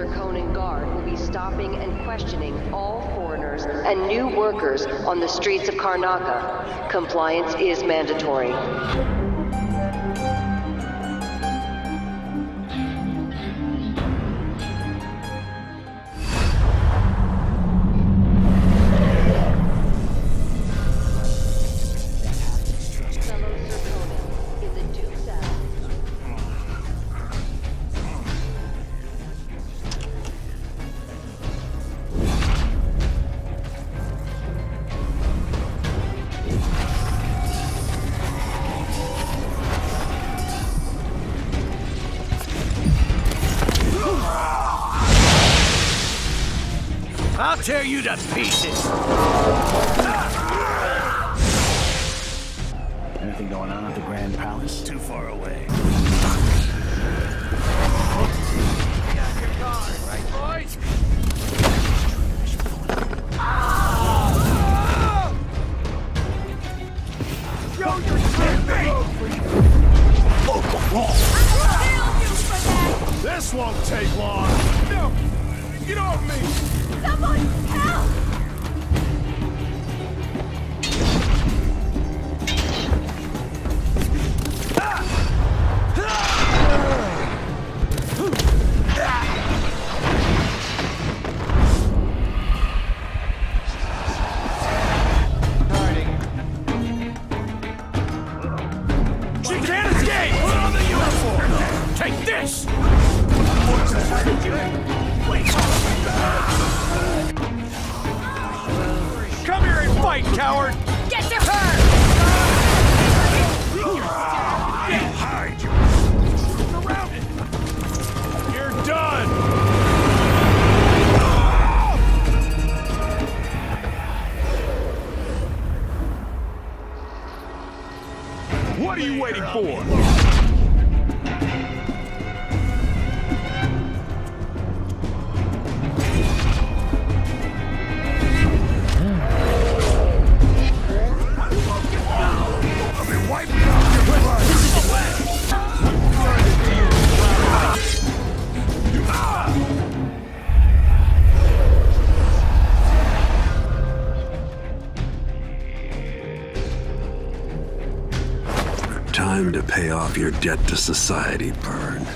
Officer Conan Guard will be stopping and questioning all foreigners and new workers on the streets of Karnaca. Compliance is mandatory. I'll tear you to pieces! Anything going on at the Grand Palace? Too far away. You got your car, right, boys? Yo, you're tripping! I'll kill you for that! This won't take long! No! Get off me! Someone help! She can't escape! Put on the uniform! Take this! Come here and fight, coward! Get to her! Hide you! Surrounded! You're done! What are you waiting for? Time to pay off your debt to society, Byrne.